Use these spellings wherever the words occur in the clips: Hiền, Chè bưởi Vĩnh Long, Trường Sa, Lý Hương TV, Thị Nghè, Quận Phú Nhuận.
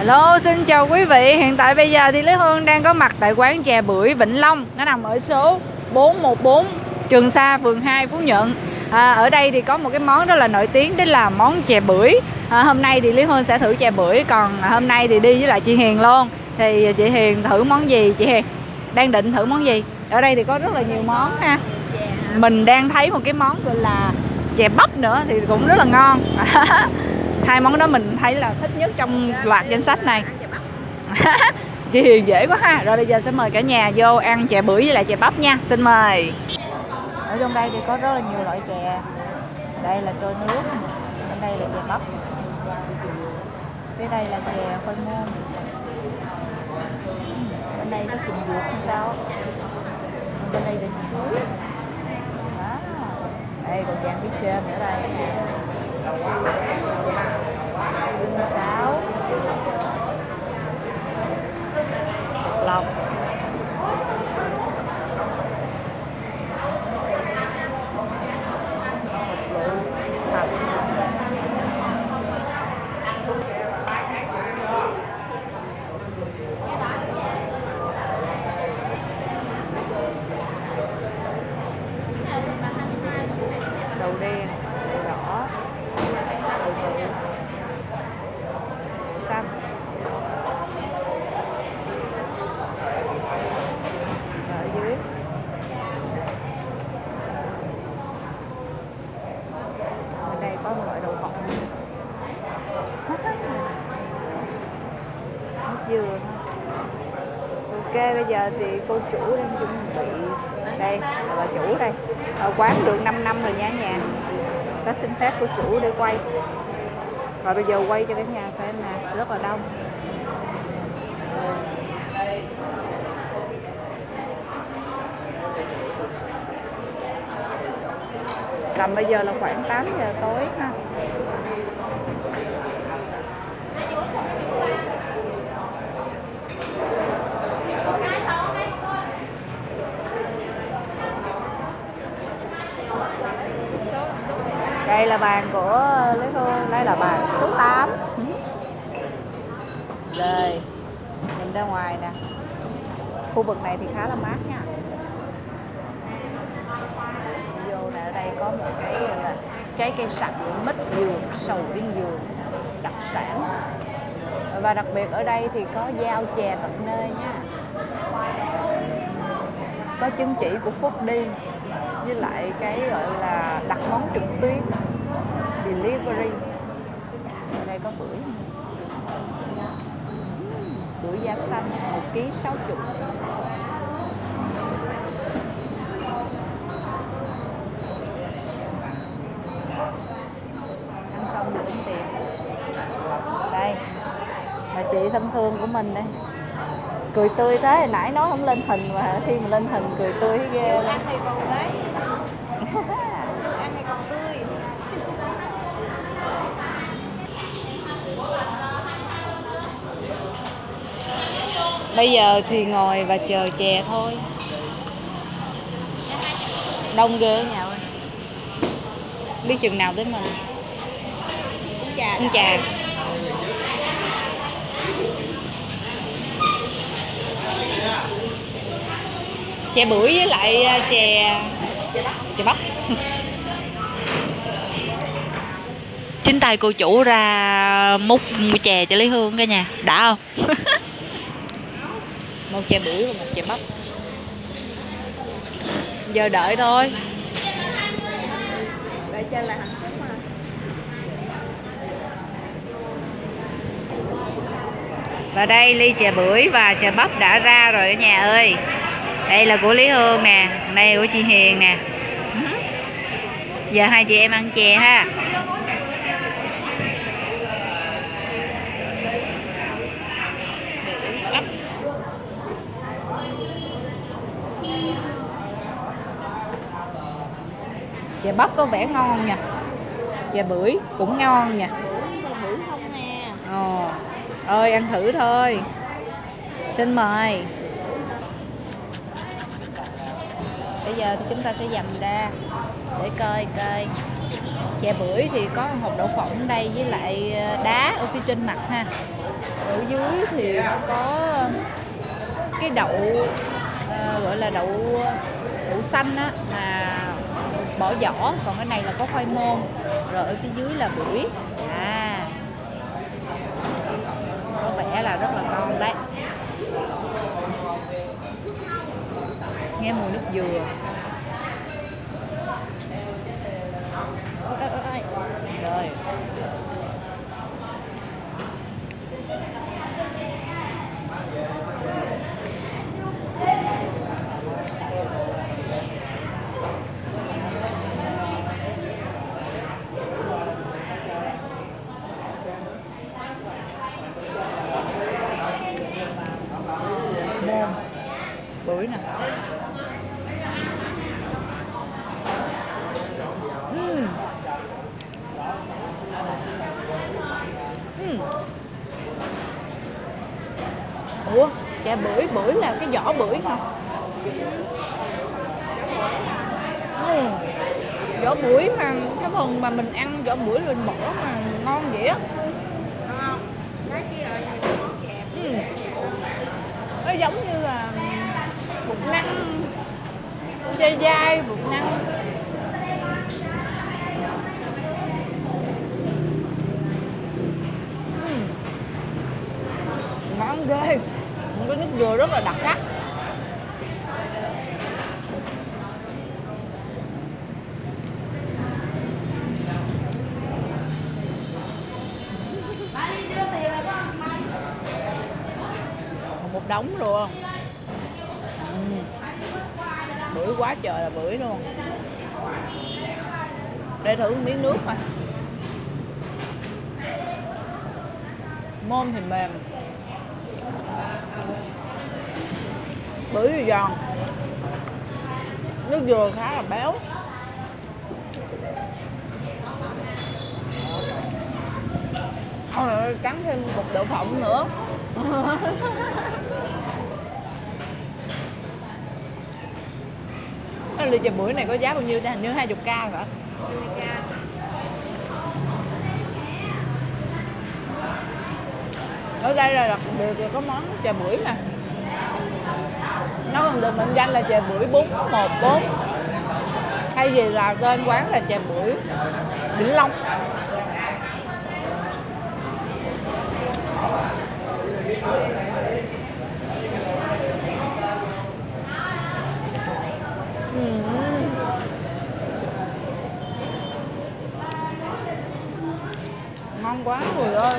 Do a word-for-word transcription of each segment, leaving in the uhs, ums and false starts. Hello, xin chào quý vị. Hiện tại bây giờ thì Lý Hương đang có mặt tại quán chè bưởi Vĩnh Long. Nó nằm ở số bốn một bốn Trường Sa, phường hai, Phú Nhuận. à, Ở đây thì có một cái món rất là nổi tiếng, đó là món chè bưởi. à, Hôm nay thì Lý Hương sẽ thử chè bưởi. Còn hôm nay thì đi với lại chị Hiền luôn. Thì chị Hiền thử món gì? Chị Hiền đang định thử món gì? Ở đây thì có rất là nhiều món ha. Mình đang thấy một cái món gọi là chè bắp nữa, thì cũng rất là ngon. Hai món đó mình thấy là thích nhất trong loạt danh sách này. Chị Hiền dễ quá ha. Rồi bây giờ sẽ mời cả nhà vô ăn chè bưởi với lại chè bắp nha. Xin mời. Ở trong đây thì có rất là nhiều loại chè. Đây là trôi nước, bên đây là chè bắp, bên đây là chè khoai môn, bên đây có trùng ruột không sao, bên đây là chuối. Đây còn vàng phía trên nữa đây. Xương sáo, lọc, thật. Đầu đen, đầu đỏ, đầu vàng, xanh. Và ở dưới bên đây có một loại đậu phộng, nước dừa. Ok, bây giờ thì cô chủ đang chuẩn bị. Đây là bà chủ đây. Ở quán được năm năm rồi nha nhà. Đã xin phép của chủ để quay. Rồi bây giờ quay cho cả nhà xem nè, rất là đông. Tầm bây giờ là khoảng tám giờ tối ha. Đây là bàn của Lý Hương, đây là bàn số tám. Đây, nhìn ra ngoài nè. Khu vực này thì khá là mát nha. Vô nè, ở đây có một cái là trái cây sạch, mít dường, sầu riêng dường, đặc sản. Và đặc biệt ở đây thì có giao chè tận nơi nha. Có chứng chỉ của Phúc đi, với lại cái gọi là đặt món trực tuyến delivery. Ở đây có bưởi, bưởi da xanh một ký sáu mươi. Ăn xong được tính tiền. Đây là chị thân thương của mình đây. Cười tươi thế, hồi nãy nói không lên hình mà khi mà lên hình cười tươi thấy ghê. Ăn thì còn đấy. Ăn thì còn tươi. Bây giờ thì ngồi và chờ chè thôi. Đông ghê nhà ơi. Biết chừng nào tới mình. Uống trà. Chè bưởi với lại chè chè bắp. Chính tay cô chủ ra múc chè cho Lý Hương cả nhà, đã không? Một chè bưởi và một chè bắp. Giờ đợi thôi. Đợi cho là hạnh phúc mà. Và đây ly chè bưởi và chè bắp đã ra rồi cả nhà ơi. Đây là của Lý Hương nè, đây của chị Hiền nè. Giờ hai chị em ăn chè ha. Chè bắp có vẻ ngon nha. Chè bưởi cũng ngon nha. Bưởi không nè. Ồ. Ơi ăn thử thôi. Xin mời. Bây giờ thì chúng ta sẽ dầm ra để coi coi. Chè bưởi thì có hộp đậu phộng ở đây với lại đá ở phía trên mặt ha. ở dưới thì có cái đậu uh, gọi là đậu đậu xanh á, là bỏ vỏ, còn cái này là có khoai môn, rồi ở phía dưới là bưởi. À, có vẻ là rất là ngon đấy. Nghe mùi nước dừa. Rồi. Bưởi nè. Uhm. Uhm. Ủa, chè bưởi, bưởi là cái vỏ bưởi hả? Uhm. Vỏ bưởi mà cái phần mà mình ăn vỏ bưởi mình bỏ mà ngon vậy á. Uhm. Nó giống như là bột năng chai dai, bột năng. Uhm. Ngon ghê. Một cái nước dừa rất là đặc sắc. Một đống luôn. Bưởi quá trời là bưởi luôn. Để thử miếng nước coi. Môn thì mềm, bưởi thì giòn, nước dừa khá là béo. Ôi, cắn thêm một đậu phộng nữa. Ly chè bưởi này có giá bao nhiêu ta? Hình như hai mươi k hả? hai mươi k. Ở đây là đặc biệt là có món chè bưởi nè. Nó còn được mệnh danh là chè bưởi bốn một bốn. Hay gì là tên quán là chè bưởi Vĩnh Long. Ngon quá người ơi.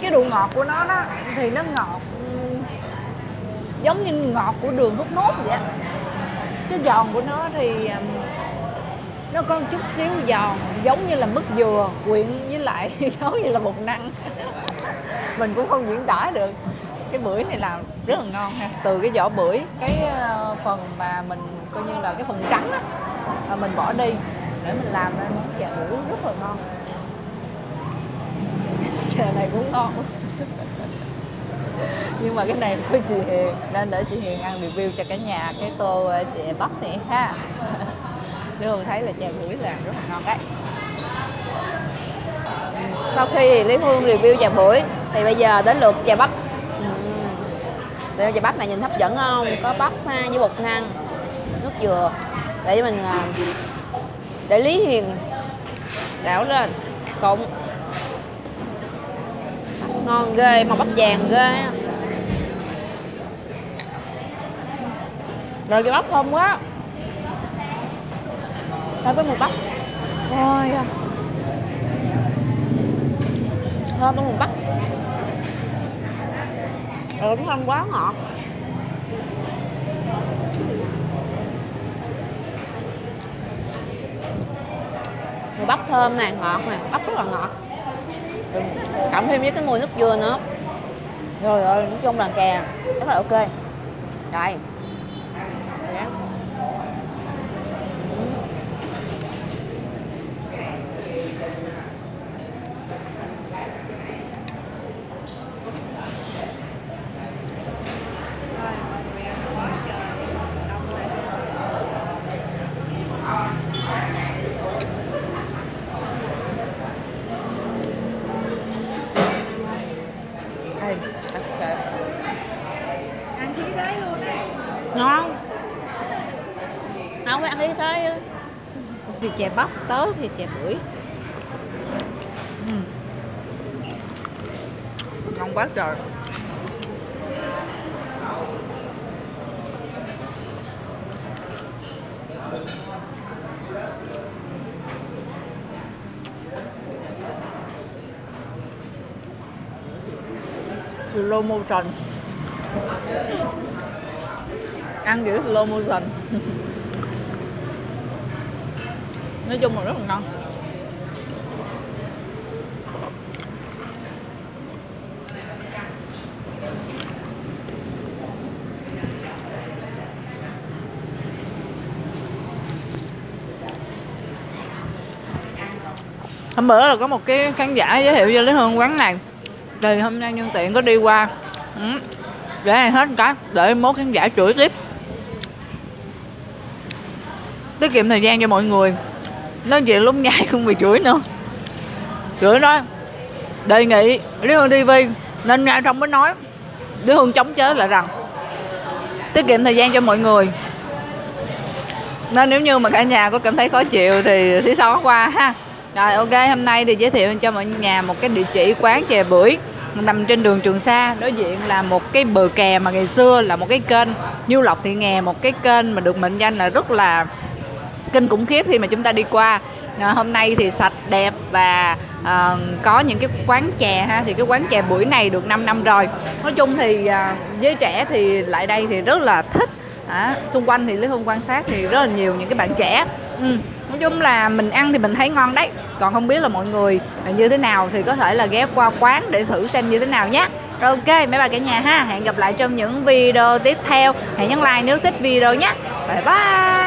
Cái độ ngọt của nó đó, thì nó ngọt giống như ngọt của đường thốt nốt vậy. Cái giòn của nó thì nó có một chút xíu giòn, giống như là mứt dừa quyện với lại giống như là bột năng. Mình cũng không diễn tả được. Cái bưởi này làm rất là ngon ha. Từ cái vỏ bưởi, cái phần mà mình coi như là cái phần trắng á, mình bỏ đi để mình làm nên món chè bưởi rất là ngon. Chè này cũng ngon. Nhưng mà cái này của chị Hiền, nên để chị Hiền ăn review cho cả nhà cái tô chè bắp này ha. Lý Hương thấy là chè bưởi làm rất là ngon đấy. Sau khi Lý Hương review chè bưởi thì bây giờ đến lượt chè bắp. Để chè bắp này nhìn hấp dẫn không? Có bắp ha, với bột năng, nước dừa. Để mình để Lý Hiền đảo lên cụm. Ngon ghê, màu bắp vàng ghê. Rồi cái bắp thơm quá. Thôi với mùi bắp. Ôi à. Thơm với mùi bắp. Rồi thơm quá ngọt. Mùi bắp thơm này, ngọt này, bắp rất là ngọt. Cộng thêm với cái mùi nước dừa nữa. Rồi rồi, nói chung là chè rất là ok. Rồi. cái thì chè bắp, tớ thì chè bưởi. uhm. Ngon quá trời. Slow motion. Ăn kiểu slow motion. Nói chung là rất là ngon. Hôm bữa là có một cái khán giả giới thiệu cho Lý Hương quán này, thì hôm nay nhân tiện có đi qua ừ. để ăn hết cái để mốt khán giả chửi tiếp, tiết kiệm thời gian cho mọi người. Nói chuyện lúc nhai không bị chửi nữa. Chửi nói đề nghị Lý Hương ti vi nên ngay trong mới nói. Lý Hương chống chế lại rằng tiết kiệm thời gian cho mọi người, nên nếu như mà cả nhà có cảm thấy khó chịu thì xí xóa qua ha. Rồi ok, hôm nay thì giới thiệu cho mọi nhà một cái địa chỉ quán chè bưởi nằm trên đường Trường Sa. Đối diện là một cái bờ kè mà ngày xưa là một cái kênh du lọc Thị Nghè, một cái kênh mà được mệnh danh là rất là kênh khủng khiếp khi mà chúng ta đi qua. À, hôm nay thì sạch đẹp và à, có những cái quán chè ha. Thì cái quán chè bưởi này được năm năm rồi. Nói chung thì à, giới trẻ thì lại đây thì rất là thích. À, xung quanh thì Lý Hương quan sát thì rất là nhiều những cái bạn trẻ. ừ. Nói chung là mình ăn thì mình thấy ngon đấy. Còn không biết là mọi người như thế nào thì có thể là ghé qua quán để thử xem như thế nào nhé. Ok, mấy bà cả nhà ha, hẹn gặp lại trong những video tiếp theo. Hãy nhấn like nếu thích video nhé. Bye bye.